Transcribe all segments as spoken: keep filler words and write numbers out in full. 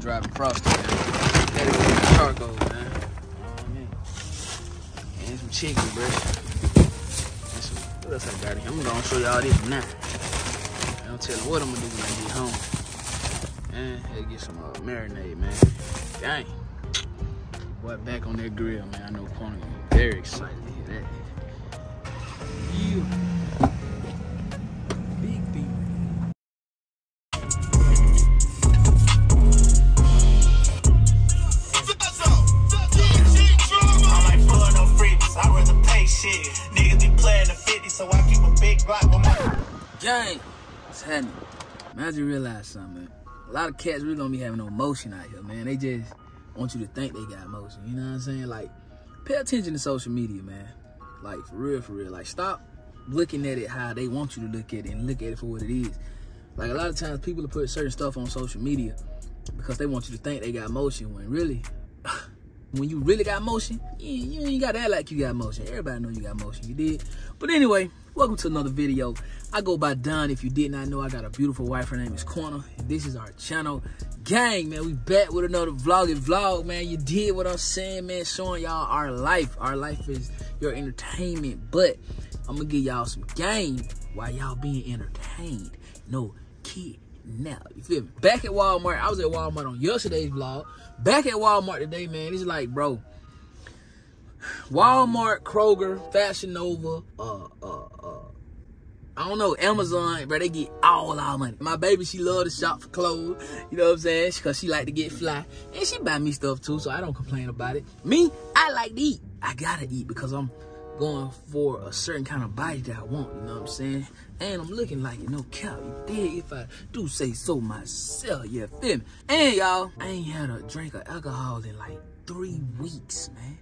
done driving Frosty, man. That is where the charcoal, man. Mm-hmm. And some chicken, bro. And some, what else I got here? I'm gonna show y'all this now. I don't tell you what I'm gonna do when I get home. Man, I had to get some uh, marinade, man. Dang. Boy, back on that grill, man. I know Quona is very excited to hear that. Yeah. Dang, what's happening? Man, I just realized something, man. A lot of cats really don't be having no motion out here, man. They just want you to think they got motion, you know what I'm saying? Like, pay attention to social media, man. Like, for real, for real. Like, stop looking at it how they want you to look at it and look at it for what it is. Like, a lot of times people put certain stuff on social media because they want you to think they got motion when really, when you really got motion, you, you ain't got to act like you got motion. Everybody know you got motion, you did. But anyway, welcome to another video. I go by Don. If you did not know, I got a beautiful wife. Her name is Quona. This is our channel. Gang, man, we back with another vlogging vlog, man. You did what I'm saying, man, showing y'all our life. Our life is your entertainment, but I'm going to give y'all some game while y'all being entertained. No kid. Now, you feel me? Back at Walmart. I was at Walmart on yesterday's vlog. Back at Walmart today, man. It's like, bro, Walmart, Kroger, Fashion Nova, uh, uh, uh, I don't know, Amazon, bro, they get all our money. My baby, she love to shop for clothes, you know what I'm saying? Because she like to get fly. And she buy me stuff, too, so I don't complain about it. Me, I like to eat. I got to eat because I'm going for a certain kind of body that I want, you know what I'm saying? And I'm looking like it, no cap, you dead if I do say so myself, you feel me? And, y'all, I ain't had a drink of alcohol in, like, three weeks, man.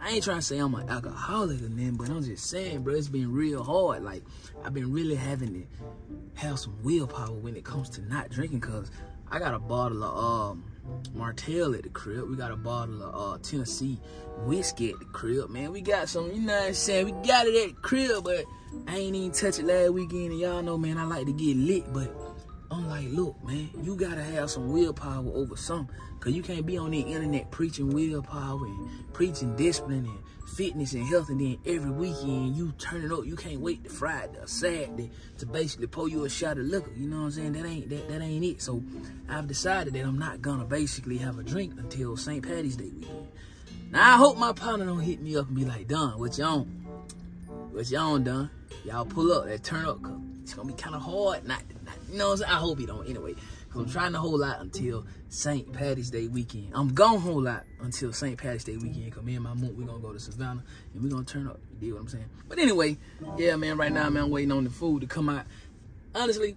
I ain't trying to say I'm an alcoholic or nothing, but I'm just saying, bro, it's been real hard. Like, I've been really having to have some willpower when it comes to not drinking, because I got a bottle of um, Martell at the crib. We got a bottle of uh, Tennessee whiskey at the crib, man. We got some, you know what I'm saying? We got it at the crib, but I ain't even touch it last weekend, and y'all know, man, I like to get lit, but I'm like, look, man, you got to have some willpower over something, because you can't be on the internet preaching willpower and preaching discipline and fitness and health, and then every weekend you turn it up. You can't wait to Friday or Saturday to basically pour you a shot of liquor. You know what I'm saying? That ain't, that, that ain't it. So I've decided that I'm not going to basically have a drink until Saint Paddy's Day weekend. Now, I hope my partner don't hit me up and be like, Don, what you on? What you on, Don? Y'all pull up. That turn up. It's going to be kind of hard not to. You know what I'm saying? I hope he don't anyway. Because I'm trying to hold out until Saint Paddy's Day weekend. I'm going to hold out until Saint Paddy's Day weekend. Because me and my mom, we're going to go to Savannah. And we're going to turn up. You know what I'm saying? But anyway, yeah, man, right now, man, I'm waiting on the food to come out. Honestly,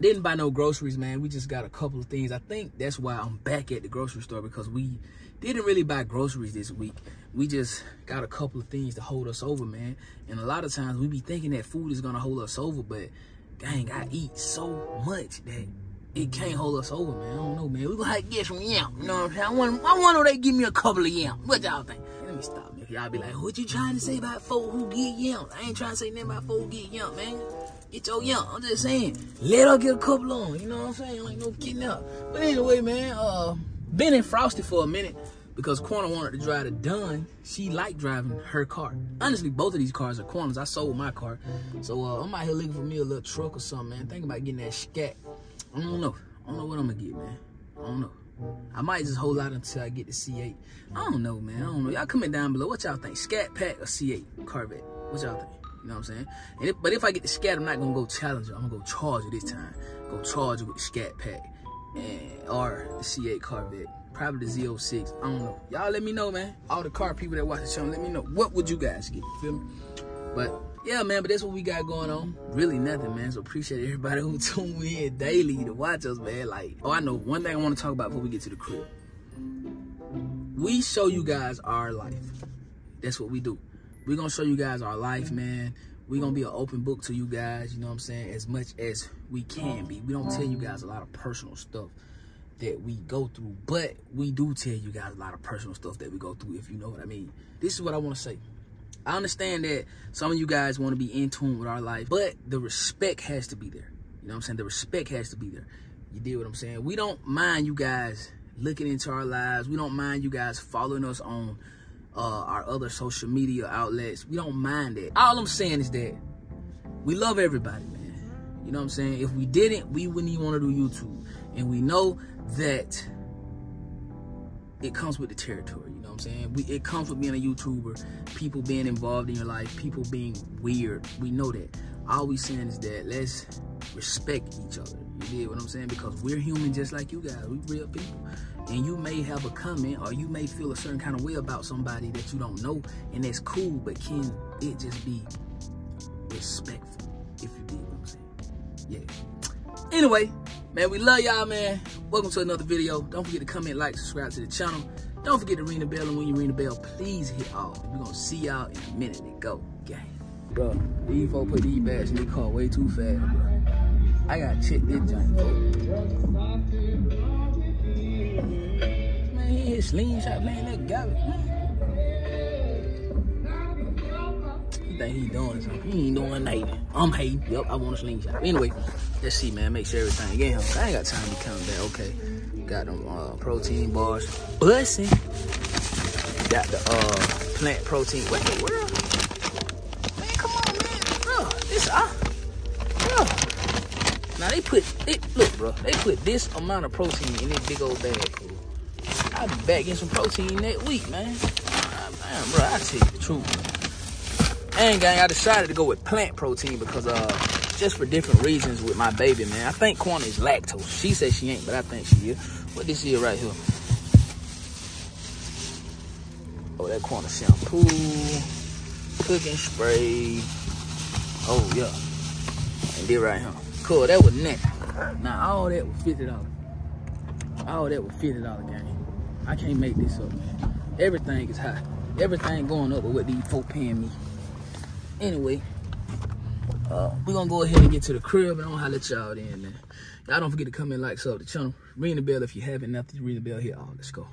didn't buy no groceries, man. We just got a couple of things. I think that's why I'm back at the grocery store. Because we didn't really buy groceries this week. We just got a couple of things to hold us over, man. And a lot of times, we be thinking that food is going to hold us over. But dang, I eat so much that it can't hold us over, man. I don't know, man. We gonna have to get some yam. You know what I'm saying? I want, I want they give me a couple of yam. What y'all think? Let me stop, man. Y'all be like, what you trying to say about folk who get yam? I ain't trying to say nothing about folk who get yam, man. Get your yam. I'm just saying, let her get a couple on. You know what I'm saying? Like, no kidding up. But anyway, man, uh, been in Frosty for a minute because Quona wanted to drive the Don. She liked driving her car. Honestly, both of these cars are Quona's. I sold my car. So uh, I'm out here looking for me a little truck or something, man. Thinking about getting that Scat. I don't know. I don't know what I'm going to get, man. I don't know. I might just hold out until I get the C eight. I don't know, man. I don't know. Y'all comment down below. What y'all think? Scat pack or C eight Corvette? What y'all think? You know what I'm saying? And if, but if I get the Scat, I'm not going to go Challenger. I'm going to go Charger this time. Go Charger with the Scat pack. And, or the C eight Corvette. Probably the Z oh six. I don't know. Y'all let me know, man. All the car people that watch the show, let me know. What would you guys get? You feel me? But, yeah, man, but that's what we got going on. Really nothing, man. So, appreciate everybody who tune in daily to watch us, man. Like, oh, I know. One thing I want to talk about before we get to the crib. We show you guys our life. That's what we do. We're going to show you guys our life, man. We're going to be an open book to you guys, you know what I'm saying, as much as we can be. We don't tell you guys a lot of personal stuff that we go through, but we do tell you guys a lot of personal stuff that we go through, if you know what I mean. This is what I want to say. I understand that some of you guys want to be in tune with our life, but the respect has to be there. You know what I'm saying? The respect has to be there. You dig what I'm saying? We don't mind you guys looking into our lives. We don't mind you guys following us on uh, our other social media outlets. We don't mind that. All I'm saying is that we love everybody, man. You know what I'm saying? If we didn't, we wouldn't even want to do YouTube. And we know that it comes with the territory. You know what I'm saying? We, it comes with being a YouTuber, people being involved in your life, people being weird. We know that. All we saying is that let's respect each other. You dig what I'm saying? Because we're human just like you guys. We real people. And you may have a comment or you may feel a certain kind of way about somebody that you don't know, and that's cool, but can it just be respectful, if you dig what I'm saying? Yeah. Anyway, man, we love y'all, man. Welcome to another video. Don't forget to comment, like, subscribe to the channel. Don't forget to ring the bell, and when you ring the bell, please hit all. We're going to see y'all in a minute. And go, gang. Bro, these folks put these bags in their car way too fast, bro. I gotta check this joint, man, he hit slingshot playing that garbage, man. He think he doing something. He ain't doing nothing. I'm hating. Yup, I want a slingshot. Anyway, let's see, man. Make sure everything get home. I ain't got time to count that. Okay. Got them uh, protein bars. Bussin'. Got the uh, plant protein. What the world? Man, come on, man. Bro, this I... Bro. Now they put, they, look bro, they put this amount of protein in this big old bag, bro. I'll be back getting some protein next week, man. Uh, man, bro, I tell you the truth, man. And gang, I decided to go with plant protein because, uh, just for different reasons with my baby, man. I think Quona is lactose. She says she ain't, but I think she is. What this is right here? Oh, that Quona shampoo, cooking spray. Oh, yeah. And this right here. Cool, that was neck. Now all that was fifty dollars. All that was fifty dollars, gang. I can't make this up, man. Everything is high. Everything going up with what these folk paying me. Anyway, uh, we're gonna go ahead and get to the crib, and I'm gonna holler at y'all then, man. Y'all don't forget to comment, like, sub the channel, ring the bell if you haven't. Nothing, ring the bell here. Oh, let's go.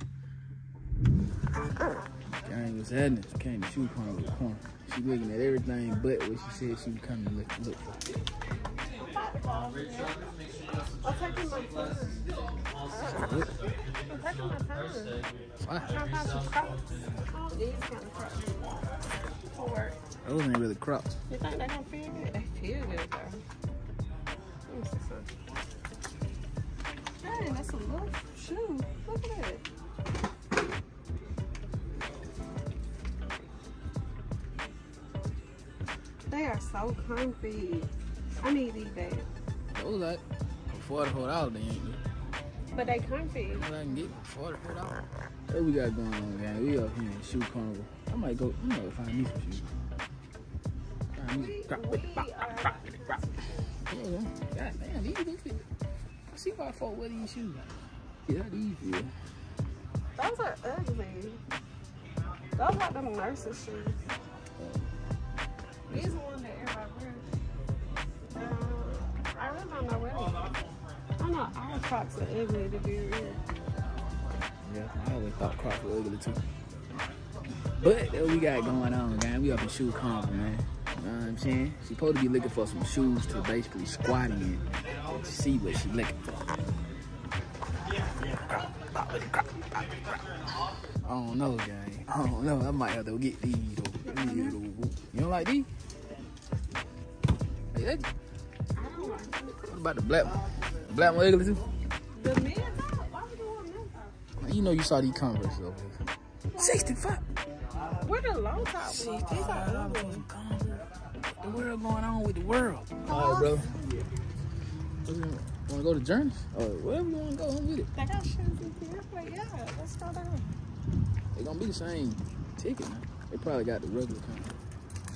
Gang, what's happening? Came to Shoe Carnival. She looking at everything but what she said she was coming to look, look for. I'll take my phone. Those ain't really Crocs. You think they gonna feel good? They feel good though. Hey, that's a little shoe. Look at it. They are so comfy. I need these bags. Those like forty-four dollars they ain't good. But they comfy. That's what I can get, forty-four dollars. What we got going on, gang? We up here in Shoe Carnival. I might go, you know, find me some shoes. Find me some crop with the bop, bop, bop, bop. God damn, these do fit. I see why I fought with these shoes. Yeah, these feel. Those are ugly. Those are like them nurses' shoes. Uh, these are ones that everybody wears. I really don't know where they are. I don't know, all Crocs are ugly to be real. Yeah, I always thought Crocs were ugly too. But what we got going on, gang? We up in Shoe Carnival, man. You know what I'm saying? She's supposed to be looking for some shoes to basically squat in to see what she's looking for. I don't know, gang. I don't know. I might have to get these. You don't like these? Hey, what about the black one? The black one ugly too? The men out? Why would you want men out? You know you saw these Converse over here. sixty-five. Where the long top was? These are ugly. The world going on with the world. Oh, bro. Want to go to Journeys? Oh, wherever you want to go, I'm with it. They got shoes in here, but yeah, let's go down. They're going to be the same ticket now. They probably got the regular kind.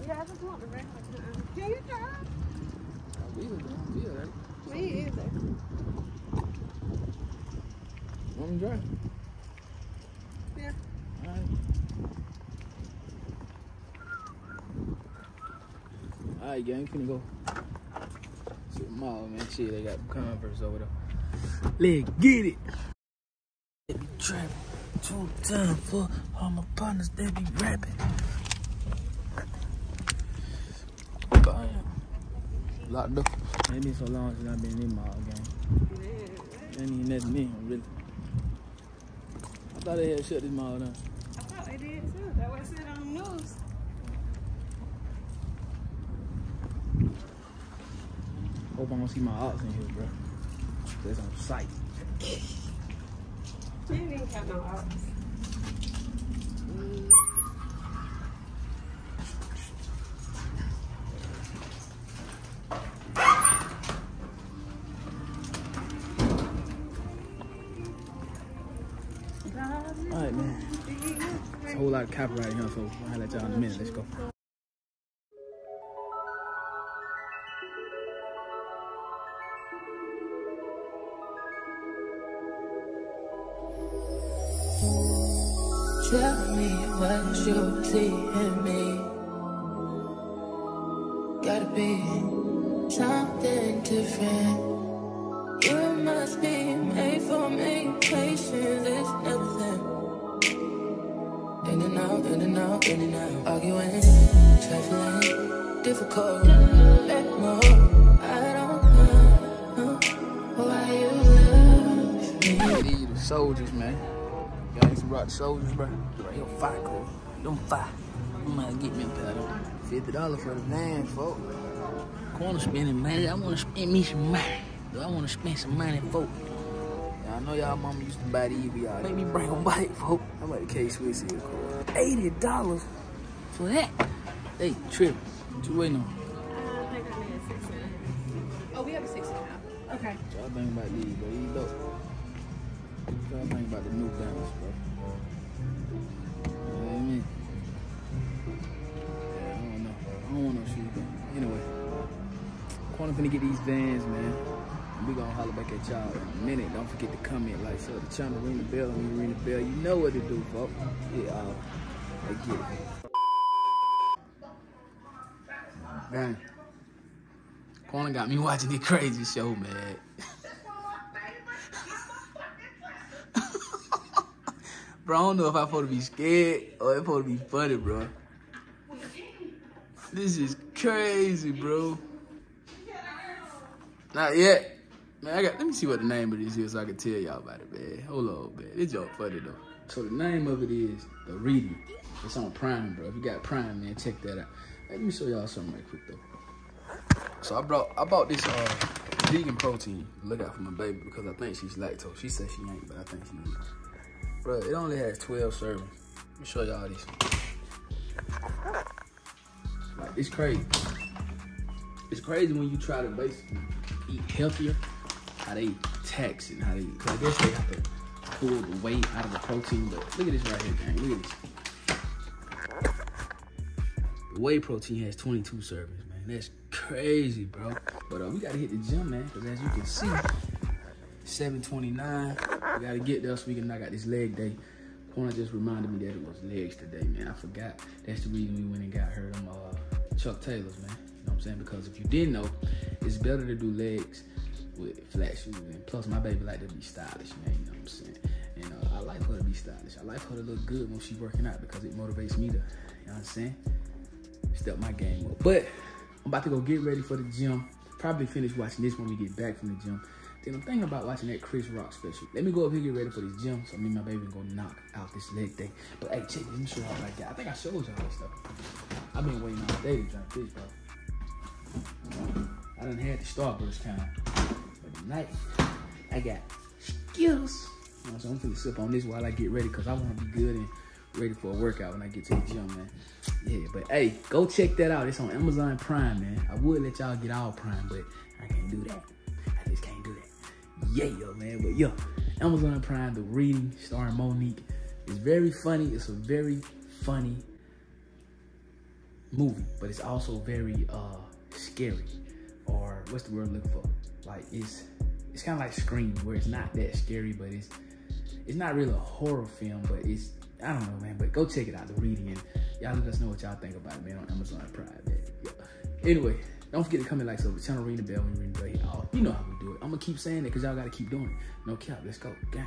Yeah, I just want the regular kind. Yeah, you got it. We was down here, right? Me either. Want me to drive? Yeah. All right. All right, gang, finna go to the mall, man. Shit, they got Converse over there. Let's get it. They be trapping two times for all my partners. They be rapping. Locked up. It ain't been so long since I've been in my game. Yeah. Ain't even nothing in here, really. I thought they had shut this mall down. I thought they did too. That's what I said on the news. Hope I don't see my ox in here, bro. That's on sight. You didn't even have no ox. Mm. Alright, man. There's a whole lot of copyright here, so I'll let y'all in a minute. Let's go. Tell me what you see in me. Gotta be something different. You must be made for me. Patience is nothing. In and out, in and out, in and out. Arguing, trifling, difficult. Let more. I don't know why you love me. These are soldiers, man. Y'all used to rock the soldiers, bro. Right here, fire crew. Them fire. I'm gonna get me a pair of them. fifty dollars for the van, folks. I wanna spend some money. I wanna spend me some money. I wanna spend some money, folks. I know y'all mama used to buy these, but y'all make me bring them back, folks. I'm like the K-Swiss here, cool. eighty dollars for that. Hey, trip. What you waiting on? I think I need a six and a half. Oh, we have a six and a half. Okay. Y'all think about these, bro. These dope. Y'all think about the new diamonds, bro. You know what I mean? Yeah, I don't know. I don't want no shoes, bro. Anyway, Quona finna get these Vans, man. We gonna holler back at y'all in a minute. Don't forget to comment, like, so the channel, ring the bell. When you ring the bell, you know what to do, folks. Yeah, uh, I get it. Man, Quona got me watching this crazy show, man. Bro, I don't know if I'm supposed to be scared or it's supposed to be funny, bro. This is crazy, bro. Not yet. Man, I got, let me see what the name of this is so I can tell y'all about it, man. Hold on, man. It's y'all funny, though. So the name of it is The Reading. It's on Prime, bro. If you got Prime, man, check that out. Let me show y'all something right quick, though. So I brought, I bought this uh, vegan protein. Look out for my baby because I think she's lactose. She said she ain't, but I think she is. Bro, it only has twelve servings. Let me show y'all this. Like, it's crazy. It's crazy when you try to basically eat healthier, how they tax and how they, cause I guess they have to pull the weight out of the protein, but look at this right here, man, look at this. The whey protein has twenty-two servings, man. That's crazy, bro. But uh, we gotta hit the gym, man, cause as you can see, seven twenty-nine. We gotta get there so we can knock out this leg day. Quona just reminded me that it was legs today, man. I forgot. That's the reason we went and got her them uh, Chuck Taylors, man. You know what I'm saying? Because if you didn't know, it's better to do legs with flat shoes. And plus, my baby like to be stylish, man. You know what I'm saying? And uh, I like her to be stylish. I like her to look good when she's working out because it motivates me to, you know what I'm saying? Step my game up. But I'm about to go get ready for the gym. Probably finish watching this when we get back from the gym. Then I'm thinking about watching that Chris Rock special. Let me go up here and get ready for this gym so me and my baby gonna knock out this leg day. But hey, check this, let me show y'all what I got. I think I showed y'all this stuff. I've been waiting all day to drink this, bro. I done had the Starburst kind. But tonight, I got Skittles. You know, so I'm finna sip on this while I get ready because I wanna be good and ready for a workout when I get to the gym, man. Yeah, but hey, go check that out. It's on Amazon Prime, man. I would let y'all get all Prime, but I can't do that. I just can't do that. Yeah, yo, man, but yo, Amazon Prime, The Reading, starring Monique. It's very funny. It's a very funny movie, but it's also very uh, scary, or what's the word I'm looking for? Like, it's it's kind of like Scream, where it's not that scary, but it's it's not really a horror film, but it's, I don't know, man, but go check it out, The Reading, and y'all let us know what y'all think about it, man, on Amazon Prime, man. Yeah. Anyway, don't forget to comment, like, so the channel, ring the bell, when you ring the bell, hit all. You know how we do it. I'm gonna keep saying it because y'all gotta keep doing it. No cap, let's go, gang.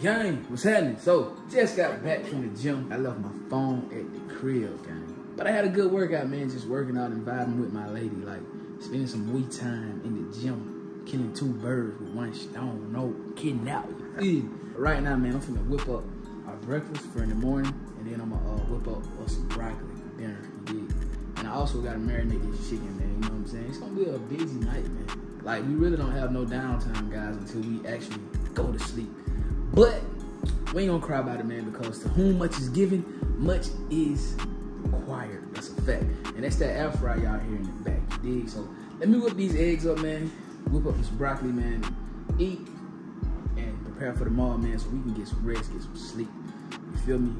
Gang, what's happening? So, just got back from the gym. I left my phone at the crib, gang. But I had a good workout, man, just working out and vibing with my lady, like, spending some wee time in the gym. killing two birds with one stone. No, kidnap. Right now, man, I'm finna whip up our breakfast for in the morning, and then I'm gonna uh, whip up uh, some broccoli for dinner. You dig? And I also gotta marinate this chicken, man. You know what I'm saying? It's gonna be a busy night, man. Like, we really don't have no downtime, guys, until we actually go to sleep. But we ain't gonna cry about it, man, because to whom much is given, much is required. That's a fact. And that's that air fry y'all here in the back, you dig? So let me whip these eggs up, man. Whip up this broccoli, man. Eat and prepare for tomorrow, man, so we can get some rest, get some sleep. You feel me?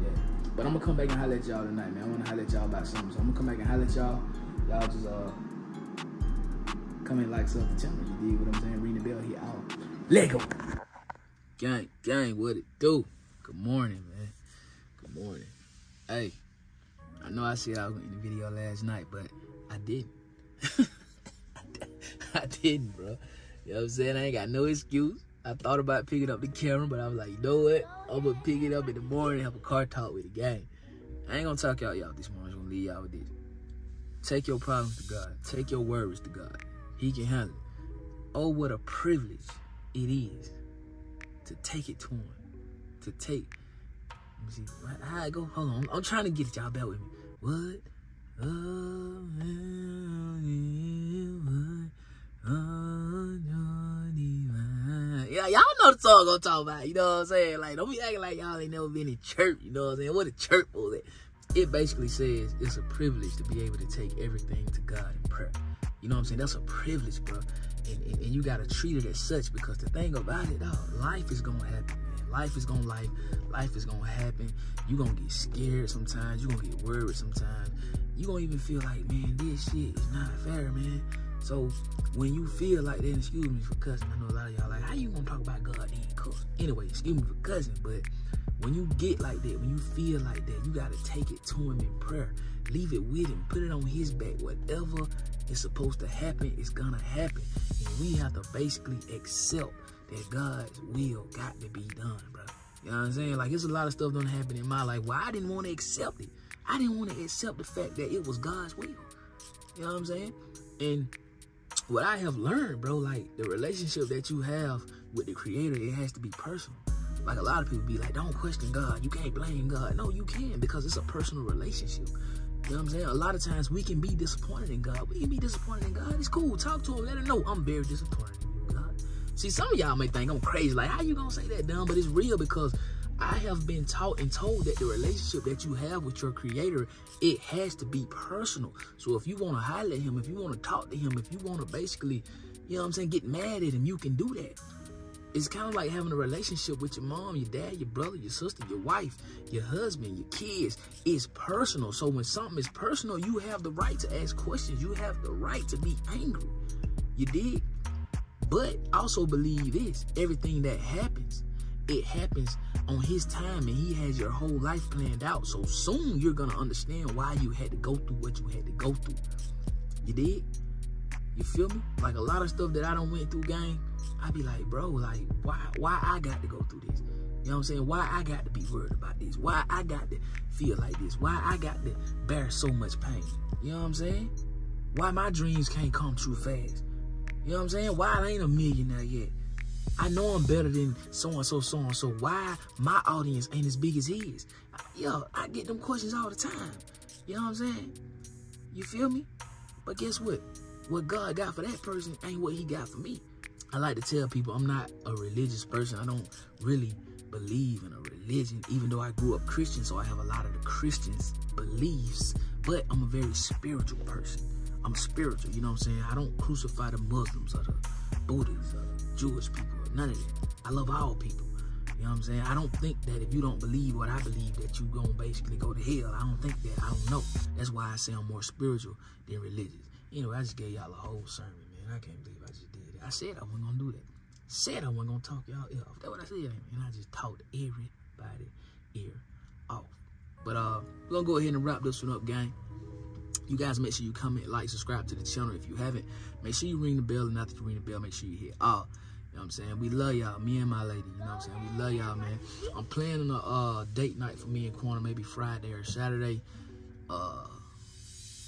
Yeah. But I'm gonna come back and holler at y'all tonight, man. I wanna holler at y'all about something. So I'm gonna come back and holler at y'all. Y'all just uh come in like something, tell me you did what I'm saying, ring the bell here out. Let go. Gang, gang, what it do? Good morning, man. Good morning. Hey, I know I see y'all in the video last night, but I didn't. I didn't, bro. You know what I'm saying? I ain't got no excuse. I thought about picking up the camera, but I was like, you know what? I'm gonna pick it up in the morning and have a car talk with the gang. I ain't gonna talk y'all y'all this morning. I'm gonna leave y'all with this. Take your problems to God. Take your worries to God. He can handle it. Oh, what a privilege it is to take it to him. To take. Let me see. How I go? Hold on. I'm, I'm trying to get it. Y'all back with me. What? Oh, yeah, what? Oh, yeah, y'all know the song I'm talking about, you know what I'm saying? Like, don't be acting like y'all ain't never been in church, you know what I'm saying? What a church was that? It basically says it's a privilege to be able to take everything to God in prayer. You know what I'm saying? That's a privilege, bro. And, and, and you got to treat it as such, because the thing about it, dog, life is going to happen, man. Life is going to life. Life is going to happen. You're going to get scared sometimes. You're going to get worried sometimes. You're going to even feel like, man, this shit is not fair, man. So when you feel like that, excuse me for cussing, I know a lot of y'all like, how you gonna talk about God and cuss? Anyway, excuse me for cussing, but when you get like that, when you feel like that, you gotta take it to him in prayer. Leave it with him, put it on his back. Whatever is supposed to happen, it's gonna happen. And we have to basically accept that God's will got to be done, bro. You know what I'm saying? Like, there's a lot of stuff gonna happen in my life. Well, I didn't wanna accept it. I didn't wanna accept the fact that it was God's will. You know what I'm saying? And what I have learned, bro, like, the relationship that you have with the creator, it has to be personal. Like, a lot of people be like, don't question God. You can't blame God. No, you can, because it's a personal relationship. You know what I'm saying? A lot of times we can be disappointed in God. We can be disappointed in God. It's cool. Talk to him. Let him know, I'm very disappointed in you, God. See, some of y'all may think I'm crazy. Like, how you gonna say that, Don? But it's real, because I have been taught and told that the relationship that you have with your creator, it has to be personal. So if you want to holler at him, if you want to talk to him, if you want to basically, you know what I'm saying, get mad at him, you can do that. It's kind of like having a relationship with your mom, your dad, your brother, your sister, your wife, your husband, your kids. It's personal. So when something is personal, you have the right to ask questions. You have the right to be angry. You dig? But also believe this, everything that happens, it happens on his time, and he has your whole life planned out. So soon you're going to understand why you had to go through what you had to go through. You did? You feel me? Like, a lot of stuff that I done went through, gang, I be like, bro, like, why why I got to go through this? You know what I'm saying? Why I got to be worried about this? Why I got to feel like this? Why I got to bear so much pain? You know what I'm saying? Why my dreams can't come true fast? You know what I'm saying? Why I ain't a millionaire yet? I know I'm better than so-and-so, so-and-so. Why my audience ain't as big as his? Yo, I get them questions all the time. You know what I'm saying? You feel me? But guess what? What God got for that person ain't what he got for me. I like to tell people I'm not a religious person. I don't really believe in a religion, even though I grew up Christian, so I have a lot of the Christian's beliefs. But I'm a very spiritual person. I'm spiritual, you know what I'm saying? I don't crucify the Muslims or the Buddhists or the Jewish people. None of that. I love all people. You know what I'm saying? I don't think that if you don't believe what I believe that you're going to basically go to hell. I don't think that. I don't know. That's why I say I'm more spiritual than religious. Anyway, I just gave y'all a whole sermon, man. I can't believe I just did it. I said I wasn't going to do that. Said I wasn't going to talk y'all ear off. That's what I said, man. And I just talked everybody ear off. But uh, we're going to go ahead and wrap this one up, gang. You guys, make sure you comment, like, subscribe to the channel if you haven't. Make sure you ring the bell, and after you ring the bell, make sure you hit all. You know what I'm saying? We love y'all, me and my lady. You know what I'm saying? We love y'all, man. I'm planning a uh, date night for me and Quona, maybe Friday or Saturday. Uh,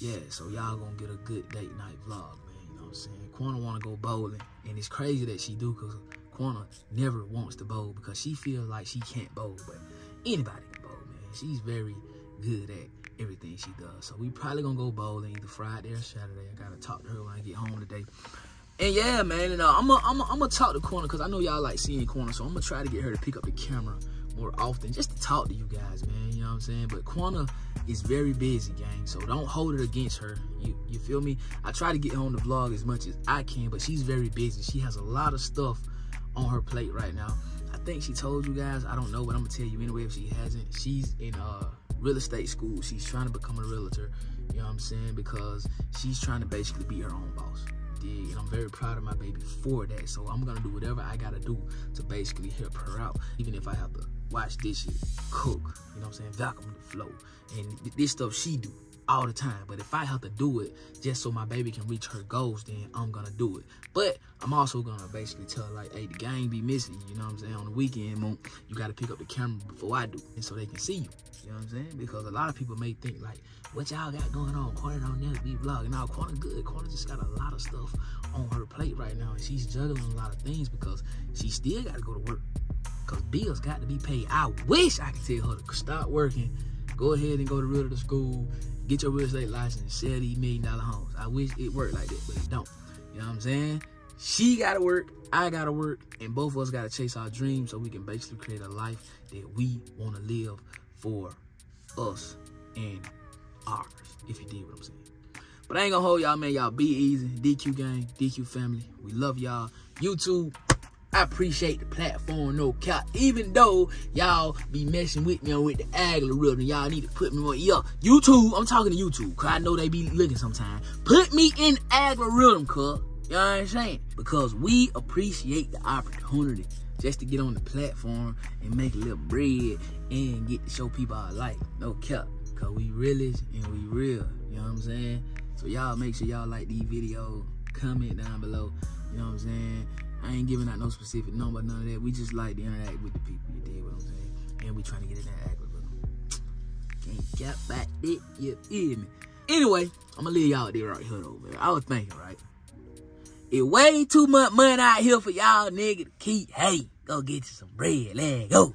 yeah, so y'all gonna get a good date night vlog, man. You know what I'm saying? Quona want to go bowling. And it's crazy that she do, because Quona never wants to bowl because she feels like she can't bowl. But anybody can bowl, man. She's very good at everything she does. So we probably going to go bowling either Friday or Saturday. I got to talk to her when I get home today. And yeah, man, and, uh, I'm going I'm I'm to talk to Quona because I know y'all like seeing Quona. So I'm going to try to get her to pick up the camera more often just to talk to you guys, man. You know what I'm saying? But Quona is very busy, gang. So don't hold it against her. You you feel me? I try to get her on the vlog as much as I can, but she's very busy. She has a lot of stuff on her plate right now. I think she told you guys. I don't know, but I'm going to tell you anyway if she hasn't. She's in uh, real estate school. She's trying to become a realtor. You know what I'm saying? Because she's trying to basically be her own boss. Dig? And I'm very proud of my baby for that. So I'm going to do whatever I got to do to basically help her out, even if I have to wash dishes, cook, you know what I'm saying, vacuum the floor. And this stuff she do all the time. But if I have to do it just so my baby can reach her goals, then I'm going to do it. But I'm also going to basically tell her, like, hey, the gang be missing, you know what I'm saying, on the weekend, Mom, you got to pick up the camera before I do, and so they can see you, you know what I'm saying? Because a lot of people may think, like, what y'all got going on? Quona don't never be vlogging. Now, Quona good. Quona just got a lot of stuff on her plate right now, and she's juggling a lot of things because she still got to go to work. Because bills got to be paid. I wish I could tell her to stop working, go ahead and go to realtor school, get your real estate license, sell these million dollar homes. I wish it worked like that, but it don't. You know what I'm saying? She got to work, I got to work, and both of us got to chase our dreams so we can basically create a life that we want to live for us and ours, if you did what I'm saying. But I ain't going to hold y'all, man. Y'all be easy. D Q gang, D Q family. We love y'all. YouTube. I appreciate the platform, no cap. Even though y'all be messing with me on with the algorithm, y'all need to put me on. Yeah, YouTube, I'm talking to YouTube, because I know they be looking sometimes. Put me in algorithm, cuz. You know what I'm saying? Because we appreciate the opportunity just to get on the platform and make a little bread and get to show people our life. No cap. Because we realist and we real. You know what I'm saying? So y'all make sure y'all like these videos. Comment down below. You know what I'm saying? I ain't giving out no specific number, none of that. We just like to interact with the people, you dig what I'm saying? And we trying to get in that algorithm. Can't get back it, you hear me? Anyway, I'm gonna leave y'all there right here, though, man. I was thinking, right? It's way too much money out here for y'all nigga to keep. Hey, go get you some bread, let's go.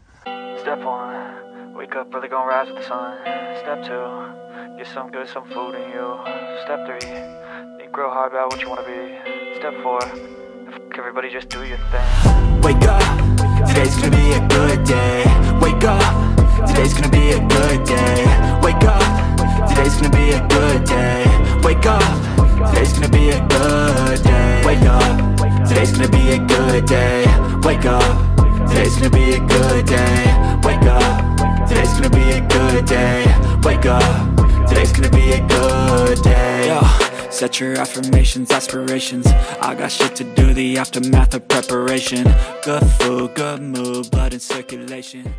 Step one, wake up early, gonna rise with the sun. Step two, get some good, some food in you. Step three, think real hard about what you wanna be. Step four, everybody just do your thing. Wake up, today's gonna be a good day. Wake up, today's gonna be a good day. Wake up, today's gonna be a good day. Wake up, today's gonna be a good day. Wake up, today's gonna be a good day. Wake up, today's gonna be a good day. Wake up, today's gonna be a good day. Wake up, today's gonna be a good day. Set your affirmations, aspirations. I got shit to do, the aftermath of preparation. Good food, good mood, blood in circulation.